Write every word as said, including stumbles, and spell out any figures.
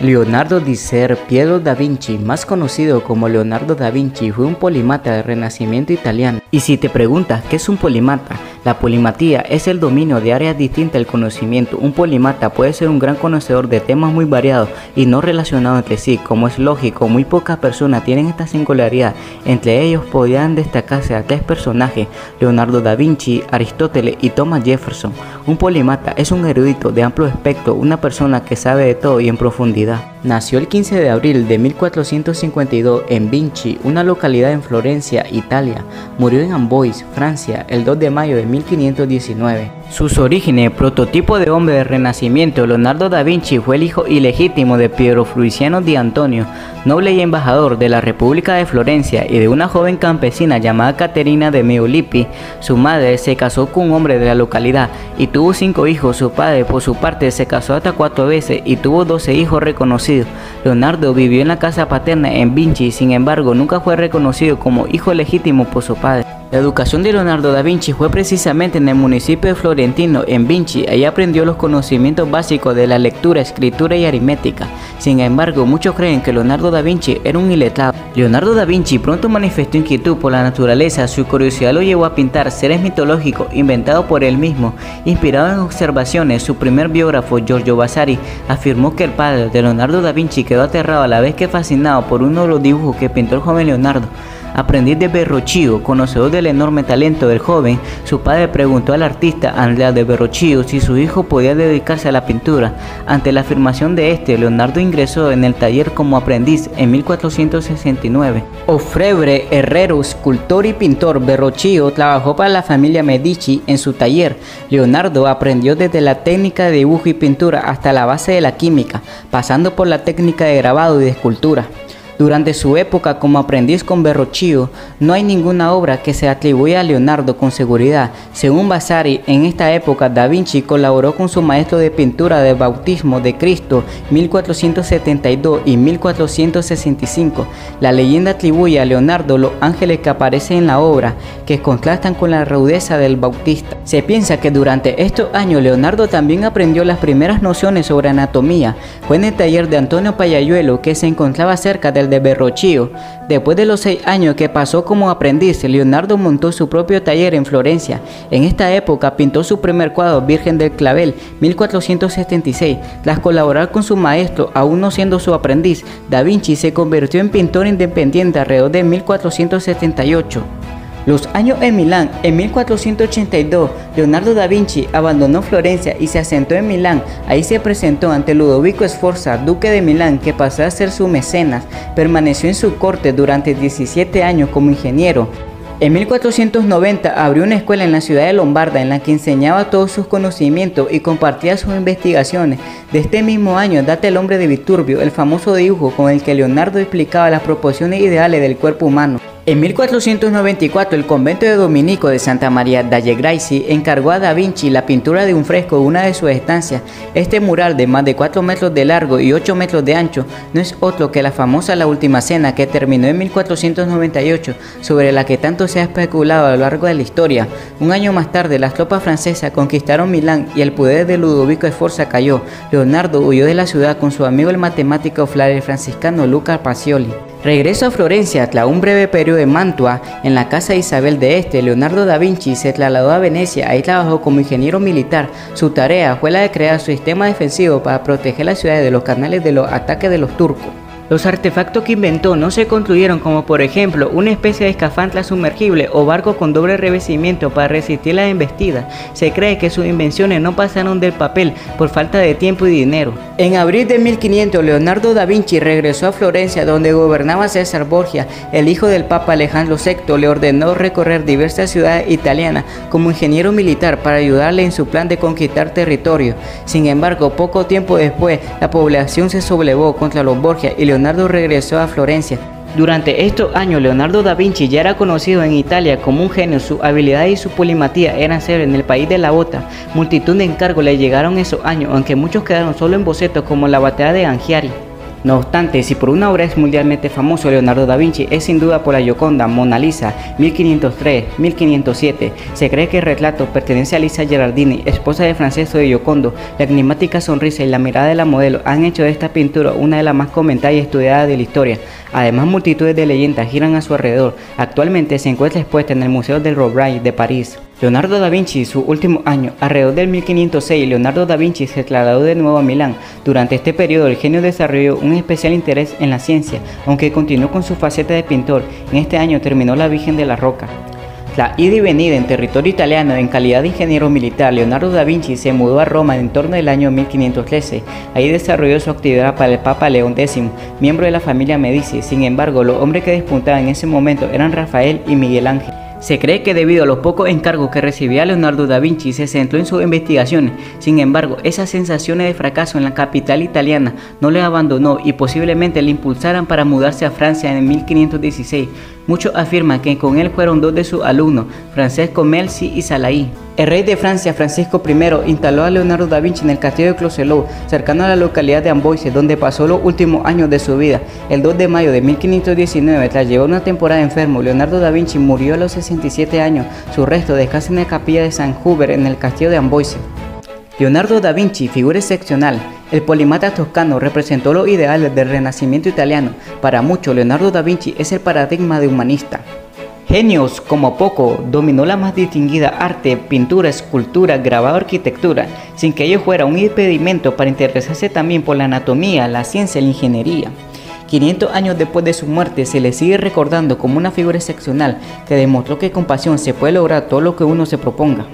Leonardo di ser Piero da Vinci, más conocido como Leonardo da Vinci, fue un polimata del Renacimiento italiano. Y si te preguntas qué es un polimata, la polimatía es el dominio de áreas distintas del conocimiento. Un polimata puede ser un gran conocedor de temas muy variados y no relacionados entre sí. Como es lógico, muy pocas personas tienen esta singularidad. Entre ellos podían destacarse a tres personajes: Leonardo da Vinci, Aristóteles y Thomas Jefferson. Un polimata es un erudito de amplio espectro, una persona que sabe de todo y en profundidad. Nació el quince de abril de mil cuatrocientos cincuenta y dos en Vinci, una localidad en Florencia, Italia. Murió en Amboise, Francia, el dos de mayo de mil quinientos diecinueve. Sus orígenes. Prototipo de hombre del Renacimiento, Leonardo da Vinci fue el hijo ilegítimo de Piero Fruiciano di Antonio, noble y embajador de la República de Florencia, y de una joven campesina llamada Caterina de Meolipi. Su madre se casó con un hombre de la localidad y tuvo cinco hijos. Su padre, por su parte, se casó hasta cuatro veces y tuvo doce hijos reconocido. Leonardo vivió en la casa paterna en Vinci, sin embargo nunca fue reconocido como hijo legítimo por su padre. La educación de Leonardo da Vinci fue precisamente en el municipio de Florentino, en Vinci. Allí aprendió los conocimientos básicos de la lectura, escritura y aritmética. Sin embargo, muchos creen que Leonardo da Vinci era un iletrado. Leonardo da Vinci pronto manifestó inquietud por la naturaleza. Su curiosidad lo llevó a pintar seres mitológicos inventados por él mismo. Inspirado en observaciones, su primer biógrafo, Giorgio Vasari, afirmó que el padre de Leonardo da Vinci quedó aterrado a la vez que fascinado por uno de los dibujos que pintó el joven Leonardo. Aprendiz de Verrocchio, conocedor del enorme talento del joven, su padre preguntó al artista Andrea del Verrocchio si su hijo podía dedicarse a la pintura. Ante la afirmación de este, Leonardo ingresó en el taller como aprendiz en mil cuatrocientos sesenta y nueve. Orfebre, herrero, escultor y pintor, Verrocchio trabajó para la familia Medici en su taller. Leonardo aprendió desde la técnica de dibujo y pintura hasta la base de la química, pasando por la técnica de grabado y de escultura. Durante su época como aprendiz con Verrocchio, no hay ninguna obra que se atribuya a Leonardo con seguridad. Según Vasari, en esta época da Vinci colaboró con su maestro de pintura del Bautismo de Cristo mil cuatrocientos setenta y dos y mil cuatrocientos sesenta y cinco. La leyenda atribuye a Leonardo los ángeles que aparecen en la obra, que contrastan con la rudeza del Bautista. Se piensa que durante estos años Leonardo también aprendió las primeras nociones sobre anatomía. Fue en el taller de Antonio Pollaiuolo, que se encontraba cerca del de Verrocchio. Después de los seis años que pasó como aprendiz, Leonardo montó su propio taller en Florencia. En esta época pintó su primer cuadro, Virgen del Clavel, mil cuatrocientos setenta y seis. Tras colaborar con su maestro, aún no siendo su aprendiz, da Vinci se convirtió en pintor independiente alrededor de mil cuatrocientos setenta y ocho. Los años en Milán. En mil cuatrocientos ochenta y dos, Leonardo da Vinci abandonó Florencia y se asentó en Milán. Ahí se presentó ante Ludovico Sforza, duque de Milán, que pasó a ser su mecenas. Permaneció en su corte durante diecisiete años como ingeniero. En mil cuatrocientos noventa abrió una escuela en la ciudad de Lombarda, en la que enseñaba todos sus conocimientos y compartía sus investigaciones. De este mismo año data el Hombre de Vitruvio, el famoso dibujo con el que Leonardo explicaba las proporciones ideales del cuerpo humano. En mil cuatrocientos noventa y cuatro, el convento de Dominico de Santa María delle Grazie encargó a da Vinci la pintura de un fresco de una de sus estancias. Este mural, de más de cuatro metros de largo y ocho metros de ancho, no es otro que la famosa La Última Cena, que terminó en mil cuatrocientos noventa y ocho, sobre la que tanto se ha especulado a lo largo de la historia. Un año más tarde, las tropas francesas conquistaron Milán y el poder de Ludovico Sforza cayó. Leonardo huyó de la ciudad con su amigo el matemático franciscano Luca Pacioli. Regreso a Florencia. Tras un breve periodo en Mantua, en la casa de Isabel de Este, Leonardo da Vinci se trasladó a Venecia. Ahí trabajó como ingeniero militar. Su tarea fue la de crear su sistema defensivo para proteger la ciudad de los canales de los ataques de los turcos. Los artefactos que inventó no se construyeron, como por ejemplo una especie de escafandra sumergible o barco con doble revestimiento para resistir las embestidas. Se cree que sus invenciones no pasaron del papel por falta de tiempo y dinero. En abril de mil quinientos, Leonardo da Vinci regresó a Florencia, donde gobernaba César Borgia. El hijo del Papa Alejandro sexto le ordenó recorrer diversas ciudades italianas como ingeniero militar para ayudarle en su plan de conquistar territorio. Sin embargo, poco tiempo después, la población se sublevó contra los Borgia y Leonardo regresó a Florencia. Durante estos años, Leonardo da Vinci ya era conocido en Italia como un genio. Su habilidad y su polimatía eran cero en el país de la bota. Multitud de encargos le llegaron esos años, aunque muchos quedaron solo en bocetos, como la Batalla de Anghiari. No obstante, si por una obra es mundialmente famoso Leonardo da Vinci, es sin duda por la Gioconda, Mona Lisa, mil quinientos tres a mil quinientos siete. Se cree que el retrato pertenece a Lisa Gherardini, esposa de Francesco de Giocondo. La enigmática sonrisa y la mirada de la modelo han hecho de esta pintura una de las más comentadas y estudiadas de la historia. Además, multitudes de leyendas giran a su alrededor. Actualmente se encuentra expuesta en el Museo del Louvre de París. Leonardo da Vinci, su último año, alrededor del mil quinientos seis, Leonardo da Vinci se trasladó de nuevo a Milán. Durante este periodo, el genio desarrolló un especial interés en la ciencia, aunque continuó con su faceta de pintor. En este año terminó la Virgen de la Roca. La ida y venida en territorio italiano en calidad de ingeniero militar, Leonardo da Vinci se mudó a Roma en torno al año mil quinientos trece. Ahí desarrolló su actividad para el Papa León décimo, miembro de la familia Medici. Sin embargo, los hombres que despuntaban en ese momento eran Rafael y Miguel Ángel. Se cree que debido a los pocos encargos que recibía Leonardo da Vinci se centró en sus investigaciones. Sin embargo, esas sensaciones de fracaso en la capital italiana no le abandonó y posiblemente le impulsaran para mudarse a Francia en mil quinientos dieciséis. Muchos afirman que con él fueron dos de sus alumnos, Francesco Melzi y Salaí. El rey de Francia, Francisco primero, instaló a Leonardo da Vinci en el castillo de Closelot, cercano a la localidad de Amboise, donde pasó los últimos años de su vida. El dos de mayo de mil quinientos diecinueve, tras llevar una temporada enfermo, Leonardo da Vinci murió a los sesenta y siete años. Su resto descansa en la capilla de San Hubert en el castillo de Amboise. Leonardo da Vinci, figura excepcional. El polimata toscano representó los ideales del Renacimiento italiano. Para muchos, Leonardo da Vinci es el paradigma de humanista. Genios como poco, dominó la más distinguida arte, pintura, escultura, grabado, arquitectura, sin que ello fuera un impedimento para interesarse también por la anatomía, la ciencia y la ingeniería. quinientos años después de su muerte se le sigue recordando como una figura excepcional que demostró que con pasión se puede lograr todo lo que uno se proponga.